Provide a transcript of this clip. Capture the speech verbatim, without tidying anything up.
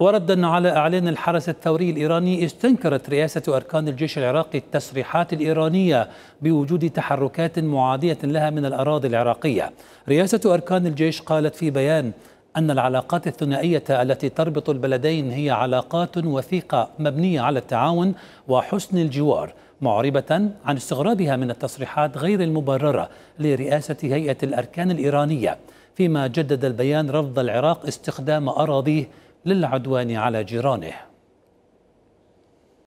وردا على إعلان الحرس الثوري الإيراني، استنكرت رئاسة أركان الجيش العراقي التصريحات الإيرانية بوجود تحركات معادية لها من الأراضي العراقية. رئاسة أركان الجيش قالت في بيان أن العلاقات الثنائية التي تربط البلدين هي علاقات وثيقة مبنية على التعاون وحسن الجوار، معربة عن استغرابها من التصريحات غير المبررة لرئاسة هيئة الأركان الإيرانية، فيما جدد البيان رفض العراق استخدام أراضيه للعدوان على جيرانه.